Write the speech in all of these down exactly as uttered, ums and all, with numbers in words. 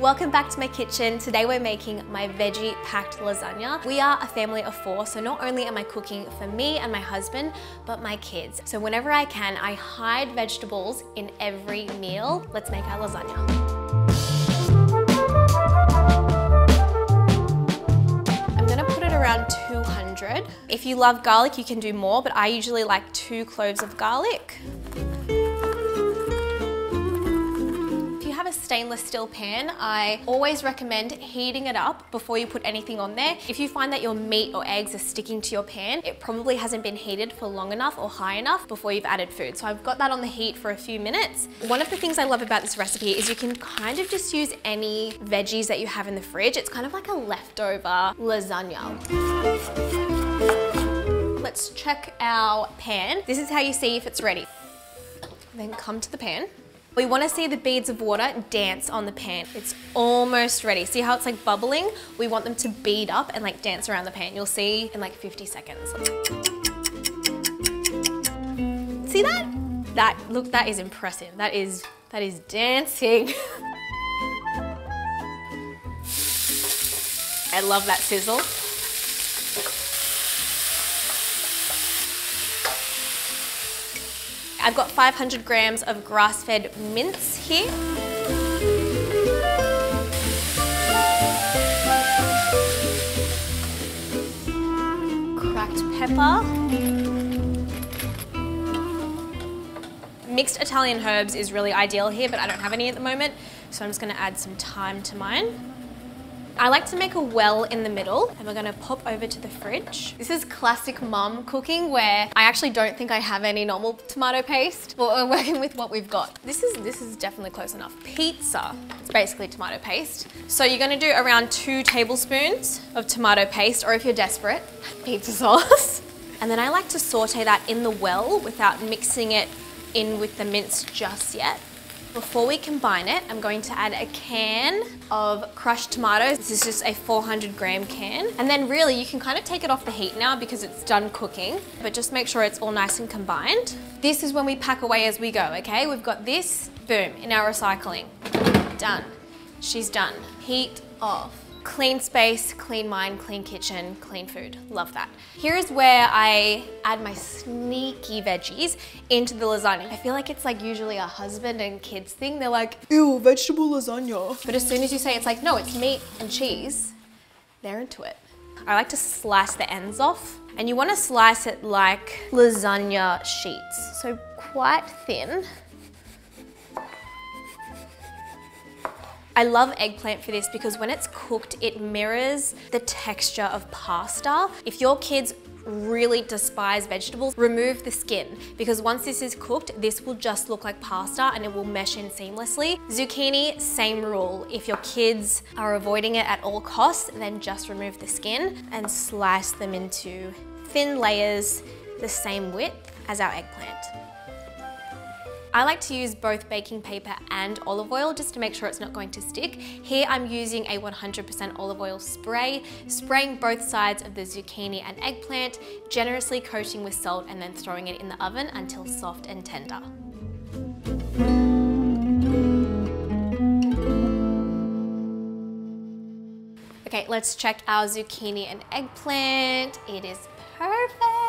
Welcome back to my kitchen. Today we're making my veggie packed lasagna. We are a family of four, so not only am I cooking for me and my husband, but my kids. So whenever I can, I hide vegetables in every meal. Let's make our lasagna. I'm gonna put it around two hundred. If you love garlic, you can do more, but I usually like two cloves of garlic. A stainless steel pan, I always recommend heating it up before you put anything on there. If you find that your meat or eggs are sticking to your pan, it probably hasn't been heated for long enough or high enough before you've added food. So I've got that on the heat for a few minutes. One of the things I love about this recipe is you can kind of just use any veggies that you have in the fridge. It's kind of like a leftover lasagna. Let's check our pan. This is how you see if it's ready. Then come to the pan. We want to see the beads of water dance on the pan. It's almost ready. See how it's like bubbling? We want them to bead up and like dance around the pan. You'll see in like fifty seconds. See that? That, look, that is impressive. That is, that is dancing. I love that sizzle. I've got five hundred grams of grass-fed mince here. Cracked pepper. Mixed Italian herbs is really ideal here, but I don't have any at the moment, so I'm just gonna add some thyme to mine. I like to make a well in the middle, and we're gonna pop over to the fridge. This is classic mum cooking where I actually don't think I have any normal tomato paste, but we're working with what we've got. This is, this is definitely close enough. Pizza, it's basically tomato paste. So you're gonna do around two tablespoons of tomato paste, or if you're desperate, pizza sauce. And then I like to saute that in the well without mixing it in with the mince just yet. Before we combine it, I'm going to add a can of crushed tomatoes. This is just a four hundred gram can. And then really, you can kind of take it off the heat now because it's done cooking, but just make sure it's all nice and combined. This is when we pack away as we go, okay? We've got this, boom, in our recycling. Done. She's done. Heat off. Clean space, clean mind, clean kitchen, clean food. Love that. Here is where I add my sneaky veggies into the lasagna. I feel like it's like usually a husband and kids thing. They're like, ew, vegetable lasagna. But as soon as you say it's like, no, it's meat and cheese, they're into it. I like to slice the ends off, and you want to slice it like lasagna sheets. So quite thin. I love eggplant for this because when it's cooked, it mirrors the texture of pasta. If your kids really despise vegetables, remove the skin, because once this is cooked, this will just look like pasta and it will mesh in seamlessly. Zucchini, same rule. If your kids are avoiding it at all costs, then just remove the skin and slice them into thin layers, the same width as our eggplant. I like to use both baking paper and olive oil just to make sure it's not going to stick. Here I'm using a one hundred percent olive oil spray, spraying both sides of the zucchini and eggplant, generously coating with salt and then throwing it in the oven until soft and tender. Okay, let's check our zucchini and eggplant. It is perfect.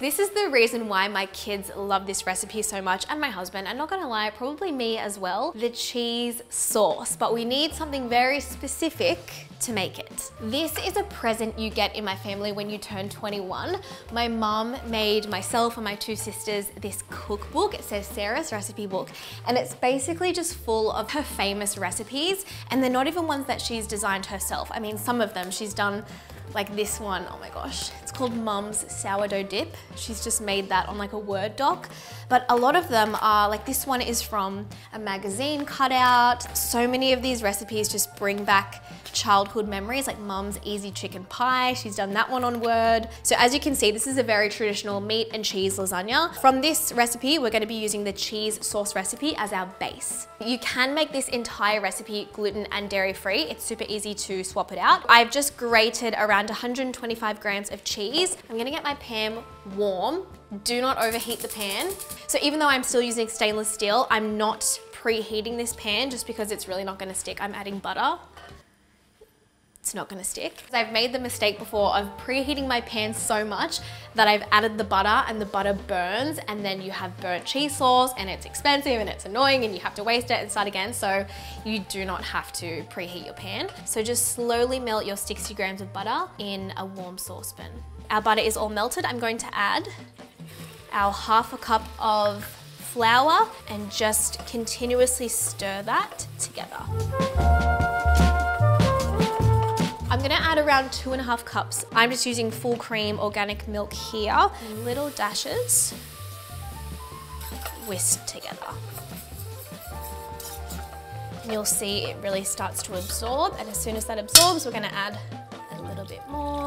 This is the reason why my kids love this recipe so much, and my husband, and not gonna lie, probably me as well, the cheese sauce. But we need something very specific to make it. This is a present you get in my family when you turn twenty-one. My mum made myself and my two sisters this cookbook. It says Sarah's Recipe Book, and it's basically just full of her famous recipes, and they're not even ones that she's designed herself. I mean, some of them she's done, like this one, oh my gosh. It's called Mum's Sourdough Dip. She's just made that on like a Word doc. But a lot of them are, like this one is from a magazine cutout. So many of these recipes just bring back childhood memories, like Mum's Easy Chicken Pie. She's done that one on Word. So as you can see, this is a very traditional meat and cheese lasagna. From this recipe, we're gonna be using the cheese sauce recipe as our base. You can make this entire recipe gluten and dairy free. It's super easy to swap it out. I've just grated around one hundred twenty-five grams of cheese. I'm gonna get my pan warm. Do not overheat the pan. So even though I'm still using stainless steel, I'm not preheating this pan just because it's really not gonna stick. I'm adding butter. It's not gonna stick. I've made the mistake before of preheating my pan so much that I've added the butter and the butter burns, and then you have burnt cheese sauce and it's expensive and it's annoying and you have to waste it and start again. So you do not have to preheat your pan. So just slowly melt your sixty grams of butter in a warm saucepan. Our butter is all melted. I'm going to add our half a cup of flour and just continuously stir that together. I'm gonna add around two and a half cups. I'm just using full cream organic milk here. Little dashes, whisk together. And you'll see it really starts to absorb, and as soon as that absorbs, we're gonna add a little bit more.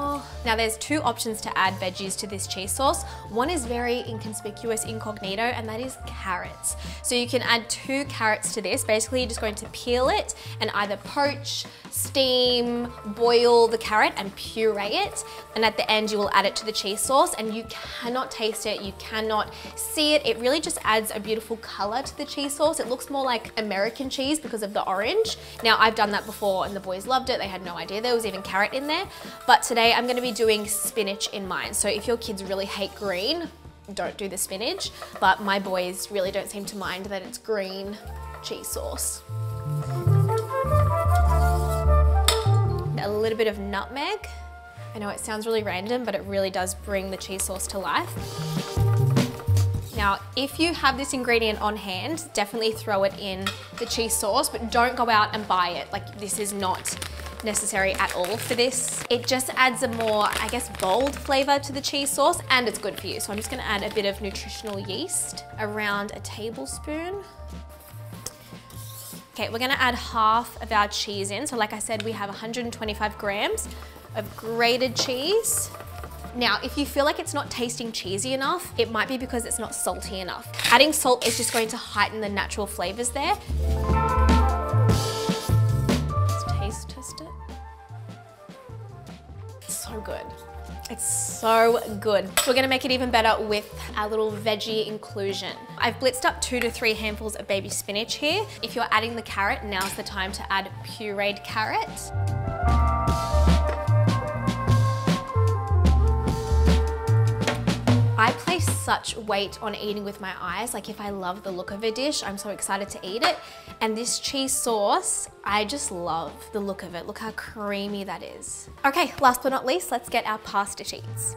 Now there's two options to add veggies to this cheese sauce. One is very inconspicuous, incognito, and that is carrots. So you can add two carrots to this. Basically, you're just going to peel it and either poach, steam, boil the carrot and puree it, and at the end you will add it to the cheese sauce, and you cannot taste it, you cannot see it. It really just adds a beautiful color to the cheese sauce. It looks more like American cheese because of the orange. Now I've done that before and the boys loved it. They had no idea there was even carrot in there, but today I'm going to be doing spinach in mine. So if your kids really hate green, don't do the spinach, but my boys really don't seem to mind that it's green cheese sauce. A little bit of nutmeg. I know it sounds really random, but it really does bring the cheese sauce to life. Now, if you have this ingredient on hand, definitely throw it in the cheese sauce, but don't go out and buy it. Like, this is not necessary at all for this. It just adds a more, I guess, bold flavor to the cheese sauce, and it's good for you. So I'm just gonna add a bit of nutritional yeast, around a tablespoon. Okay, we're gonna add half of our cheese in. So like I said, we have one hundred twenty-five grams of grated cheese. Now, if you feel like it's not tasting cheesy enough, it might be because it's not salty enough. Adding salt is just going to heighten the natural flavors there. Let's taste test it. It's so good. It's so good. We're gonna make it even better with our little veggie inclusion. I've blitzed up two to three handfuls of baby spinach here. If you're adding the carrot, now's the time to add pureed carrot. I place such weight on eating with my eyes. Like, if I love the look of a dish, I'm so excited to eat it. And this cheese sauce, I just love the look of it. Look how creamy that is. Okay, last but not least, let's get our pasta sheets.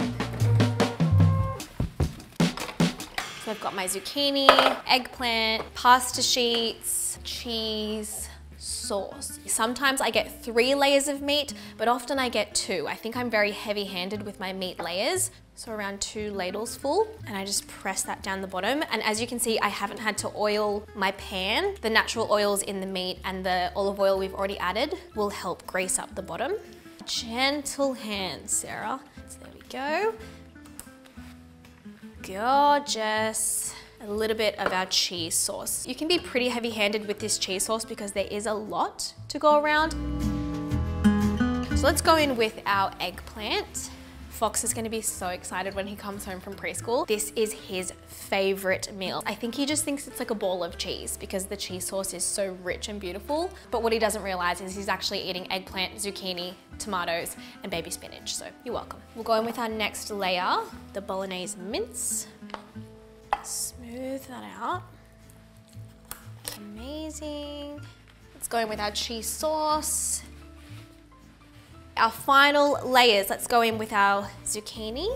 So I've got my zucchini, eggplant, pasta sheets, cheese, sauce. Sometimes I get three layers of meat, but often I get two. I think I'm very heavy-handed with my meat layers. So around two ladles full, and I just press that down the bottom. And as you can see, I haven't had to oil my pan. The natural oils in the meat and the olive oil we've already added will help grease up the bottom. Gentle hands, Sarah. So there we go. Gorgeous. A little bit of our cheese sauce. You can be pretty heavy-handed with this cheese sauce because there is a lot to go around. So let's go in with our eggplant. Fox is gonna be so excited when he comes home from preschool. This is his favorite meal. I think he just thinks it's like a ball of cheese because the cheese sauce is so rich and beautiful. But what he doesn't realize is he's actually eating eggplant, zucchini, tomatoes, and baby spinach. So you're welcome. We'll go in with our next layer, the bolognese mince. Smooth that out. Amazing. Let's go in with our cheese sauce. Our final layers, let's go in with our zucchini.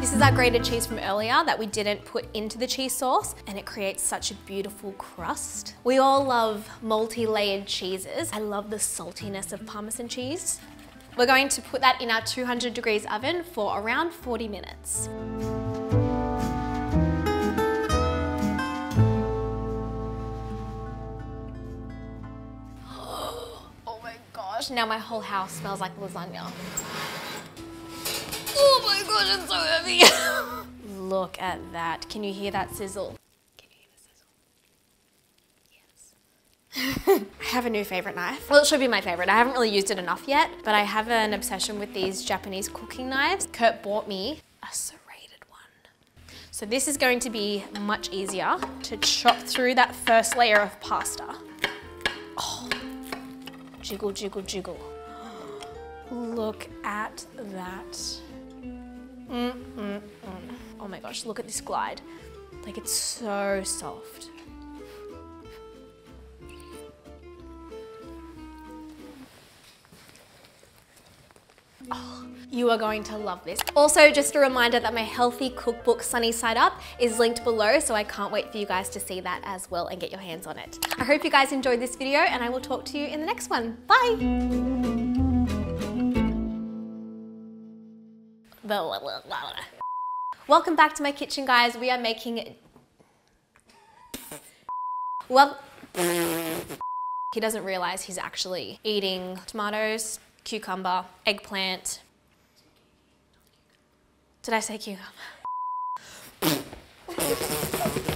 This is our grated cheese from earlier that we didn't put into the cheese sauce, and it creates such a beautiful crust. We all love multi-layered cheeses. I love the saltiness of Parmesan cheese. We're going to put that in our two hundred degrees oven for around forty minutes. Oh my gosh, now my whole house smells like lasagna. Oh my gosh, it's so heavy. Look at that. Can you hear that sizzle? Can you hear the sizzle? I have a new favorite knife. Well, it should be my favorite. I haven't really used it enough yet, but I have an obsession with these Japanese cooking knives. Kurt bought me a serrated one. So this is going to be much easier to chop through that first layer of pasta. Oh, jiggle, jiggle, jiggle. Look at that. Mm, mm, mm. Oh my gosh, look at this glide. Like, it's so soft. Oh, you are going to love this. Also, just a reminder that my healthy cookbook, Sunee Side Up, is linked below, so I can't wait for you guys to see that as well and get your hands on it. I hope you guys enjoyed this video, and I will talk to you in the next one. Bye! Welcome back to my kitchen, guys. We are making... Well... He doesn't realize he's actually eating tomatoes, cucumber, eggplant. Did I say cucumber?